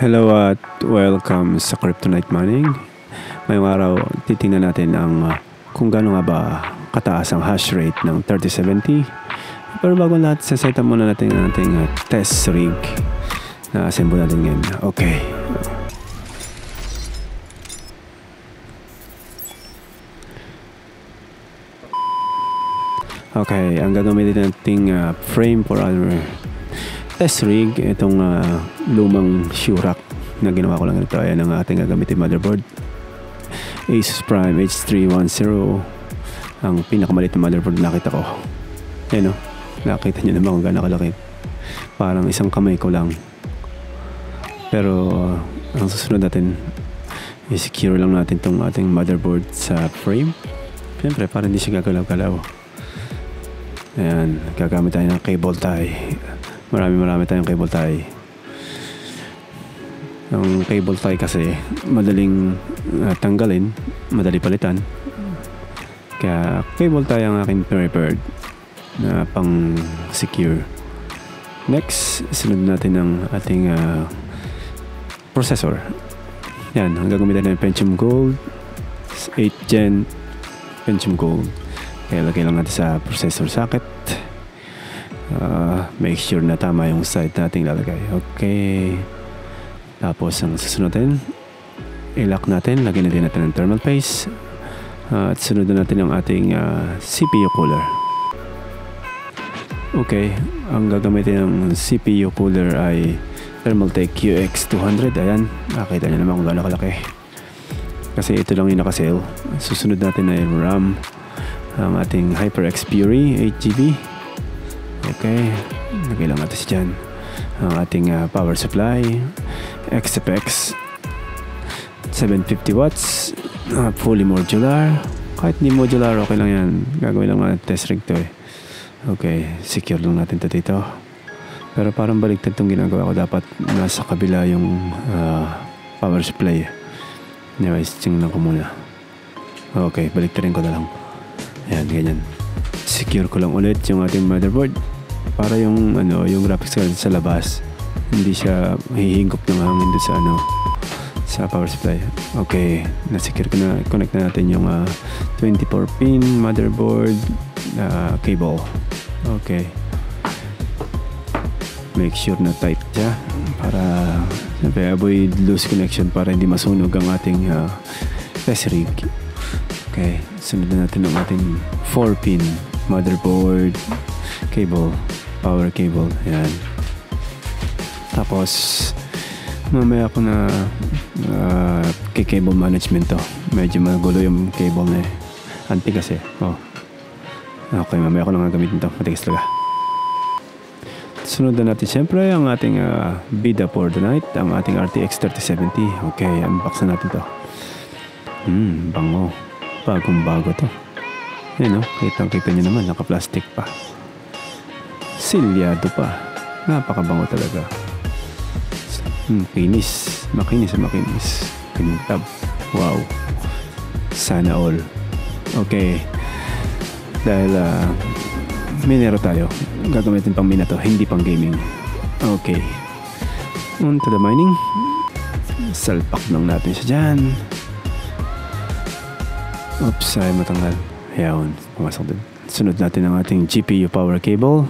Hello at welcome sa Kryptonite Mining. Ngayong araw, titingnan natin ang kung gaano nga ba kataas ang hash rate ng 3070. Pero bago lahat, saseta muna natin ang ating test rig na assemble natin ngayon. Okay. Okay, ang gagamitin nating frame for our test rig, itong lumang shoe rack na ginawa ko lang ito. Ayan ang ating gagamitin motherboard. ASUS Prime H310, ang pinakamalit na motherboard nakita ko. Ayan o, nakita nyo naman kung gano'n kalaki. Parang isang kamay ko lang. Pero ang susunod natin, i-secure lang natin itong ating motherboard sa frame. Siyempre, para hindi siya gagalaw-galaw. Ayan, gagamit tayo ng cable tie. Marami tayong cable tie. Ang cable tie kasi madaling tanggalin, madali palitan. Kaya cable tie ang aking prepared na pang secure. Next, sunod natin ang ating processor. Yan, ang gagamitin ng Pentium Gold 8th Gen Pentium Gold. Kaya lagay lang natin sa processor socket. Make sure na tama yung side nating lalagay. Okay. Tapos ang susunod natin, i-lock natin, lagyan natin ng thermal paste. At sunod na natin ang ating CPU cooler. Okay, ang gagamitin ng CPU cooler ay Thermaltake QX200. Ayan, nakita nyo naman kung gano'n kalaki. Kasi ito lang yung nakasale. Susunod natin ay RAM, ang ating HyperX Fury 8GB. Okay, lagay lang natin dyan ang ating power supply, XFX 750 watts, fully modular. Kahit hindi modular, okay lang yan. Gagawin lang natin test rig to eh. Okay, secure lang natin to dito. Pero parang baliktad itong ginagawa ko, dapat nasa kabila yung power supply. Anyways, tingnan ko muna. Okay, baliktad rin ko na lang. Ayan, ganyan. Secure ko lang ulit yung ating motherboard para yung ano, yung graphics card sa labas hindi siya hihigop ng hangin doon sa ano, sa power supply. Okay, na-secure ko na. Connect na natin yung 24 pin motherboard cable. Okay, make sure na tight siya para avoid loose connection para hindi masunog ang ating test rig. Okay, sunod na natin ang ating 4 pin motherboard cable, power cable. Ayan. Tapos mamaya ako na cable management to. Medyo magulo yung cable na eh. Anti kasi. Oh. Okay, mamaya ako lang gagamitin to. Matigas talaga. Sunod na natin siyempre ang ating bida for the night, ang ating RTX 3070. Okay, unbox na natin to. Bango. Bagong-bago to. Ayan o, kitang-kita nyo naman, naka-plastic pa. Silyado pa. Napakabango talaga. Kinis. Makinis. Kinintab. Wow. Sana all. Okay. Dahil minero tayo. Gagamitin pang mina to, hindi pang gaming. Okay. On to the mining. Salpak lang natin siya dyan. Oops, ay matanggal. Ayan, pumasok din. Sunod natin ang ating GPU power cable.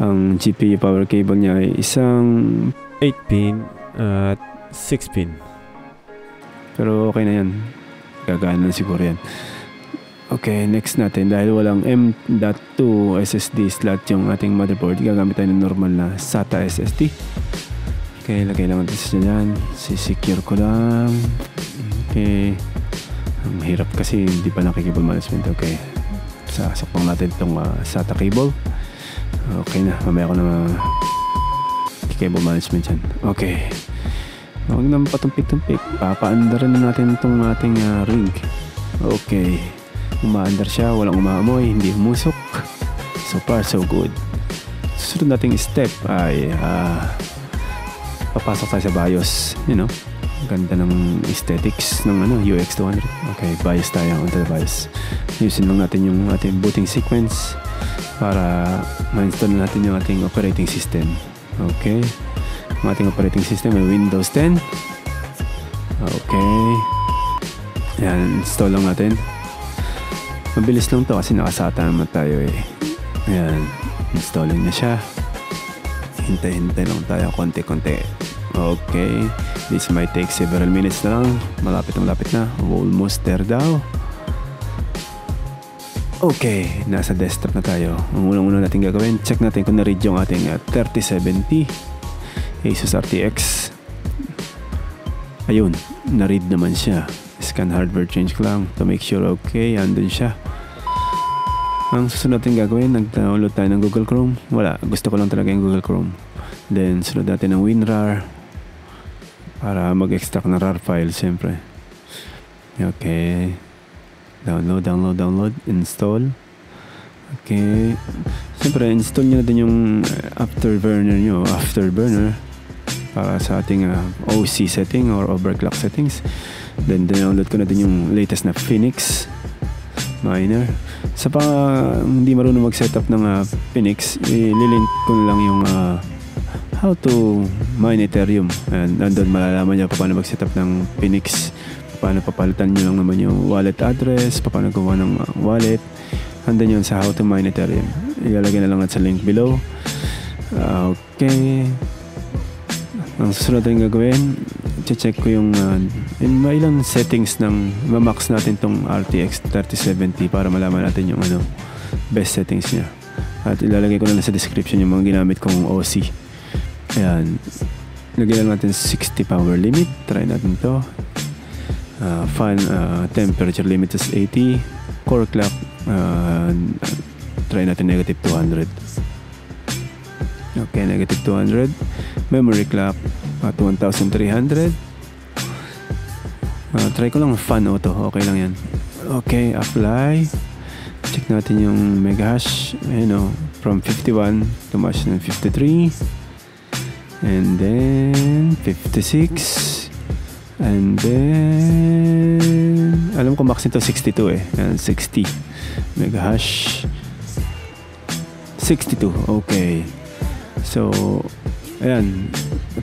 Ang GPU power cable niya ay isang 8-pin at 6-pin. Pero okay na yan. Gagana na siguro yan. Okay, next natin. Dahil walang M.2 SSD slot yung ating motherboard, gagamit tayo ng normal na SATA SSD. Okay, lagay lang natin sa dyan. Sisecure ko lang. Okay. Ang hirap kasi hindi pa nakikable management. Okay, sasok lang natin itong SATA cable. Okay na, mamaya ko na cable management yan. Okay, huwag naman patumpik-tumpik. Papaandaran na natin itong ating rig. Okay, umaandar siya, walang umaamoy, hindi umusok. So far so good. Susunod nating step ay papasok tayo sa BIOS. You know, ganda ng aesthetics ng ano, UX200. Okay, bias tayo onto the bias. Usin lang natin yung ating booting sequence para ma-install natin yung ating operating system. Okay, Ang ating operating system ay Windows 10. Okay. Ayan, install lang natin. Mabilis lang to kasi nakasata naman tayo eh. Ayan, installing na siya. Hintay-hintay lang tayo, konti-konti. Okay, this might take several minutes na lang. Malapit na. Almost there daw. Okay, nasa desktop na tayo. Ang unang-una natin gagawin, check natin kung na-read yung ating 3070 ASUS RTX. Ayun, na-read naman siya. Scan hardware change lang to make sure okay, andun siya. Ang susunod natin gagawin, nag-download tayo ng Google Chrome. Wala, gusto ko lang talaga yung Google Chrome. Then, sunod natin ng WinRAR para mag-extract ng RAR file, siyempre. Okay. Download, install. Okay. Siyempre, install nyo na din yung afterburner nyo. Afterburner. Para sa ating OC setting or overclock settings. Then, download ko na din yung latest na Phoenix Miner. Sa pa hindi marunong mag-setup ng Phoenix, ililink ko na lang yung how to mine Ethereum. And doon malalaman nyo paano mag-setup ng Phoenix. Paano papalitan nyo lang naman yung wallet address, paano gawa ng wallet. Andan yun sa how to mine Ethereum. Ilalagay na lang at sa link below. Okay. Ang susunod natin gagawin, check ko yung may ilang settings ng mamax natin tong RTX 3070 para malaman natin yung ano, best settings niya. At ilalagay ko na lang sa description yung mga ginamit kong OC. Ayan. Lagyan lang natin 60 power limit. Try natin to. Fan temperature limit is 80. Core clock try natin -200. Okay, -200. Memory clock at 1300. Try ko lang fan auto. Okay lang yan. Okay, apply. Check natin yung megahash. Ayun o, from 51 tumaas ng 53. And then 56. And then, alam ko max nito 62 eh. Ayan, 60 megahash. 62, okay. So, ayan,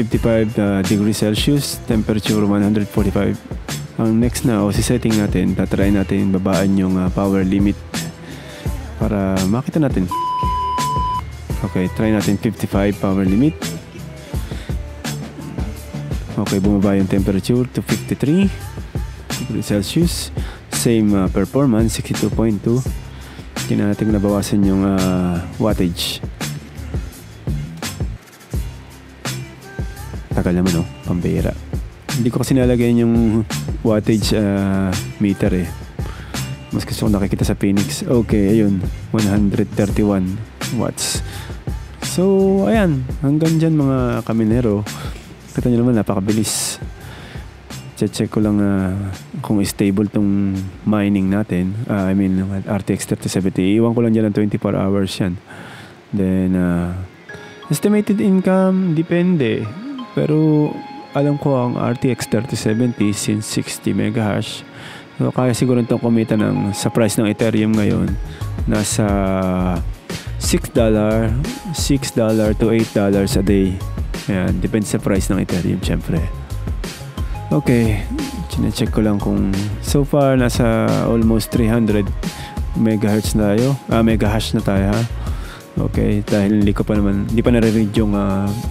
55 degrees Celsius, temperature 145. Ang next na OC setting natin, tatry natin babaan yung power limit para makita natin. Okay, try natin 55 power limit. Okay, bumaba yung temperature to 53 degrees Celsius. Same performance, 62.2. Tingnan natin kung nabawasan yung wattage. Tagal naman, oh. Pambira. Hindi ko kasi nalagyan yung wattage meter, eh. Mas gusto ko nakikita sa Phoenix. Okay, ayun. 131 watts. So, ayan. Hanggang dyan, mga kaminero. Kita nyo naman, napakabilis. Check ko lang kung stable tong mining natin. I mean, RTX 3070. Iwan ko lang dyan ng 24 hours yan. Then, estimated income, depende. Pero, alam ko ang RTX 3070 since 60 megahash. So, kaya siguro itong kumita ng, sa price ng Ethereum ngayon, nasa $6 to $8 a day. Ayan, depends sa price ng Ethereum, syempre. Okay, chine-check ko lang kung so far, nasa almost 300 megahertz na tayo. Megahash na tayo, ha? Okay, dahil hindi ko pa naman, hindi pa nare-read yung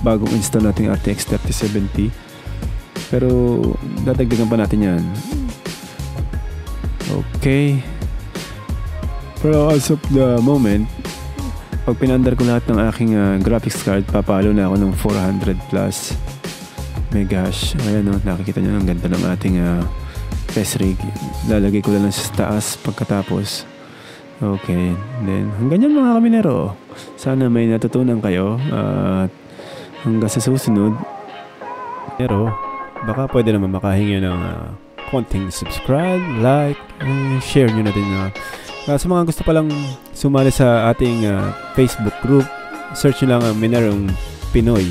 bagong install nating RTX 3070. Pero, dadagdagan pa natin yan. Okay. Pero as of the moment, pag pinandar ko lahat ng aking graphics card, papalo na ako ng 400 plus megahash. Ayan o, nakikita nyo, ang ganda ng ating test rig. Lalagay ko lang sa taas pagkatapos. Okay, then hanggang yan mga kaminero. Sana may natutunan kayo. Hanggang sa susunod. Pero, baka pwede naman makahingi ng konting subscribe, like, share nyo natin na sa mga gusto palang sumali sa ating Facebook group, search nyo lang ang Minerong Pinoy.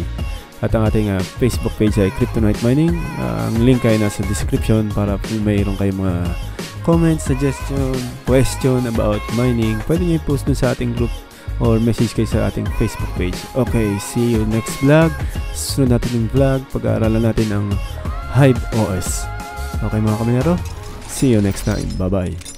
At ang ating Facebook page ay Kryptonite Mining. Ang link ay nasa description para mayroon kayong mga comments, suggestion, question about mining. Pwede nyo i-post dun sa ating group or message kayo sa ating Facebook page. Okay, see you next vlog. Sunod natin yung vlog, pag-aaralan natin ang Hive OS. Okay mga kaminero, see you next time. Bye bye.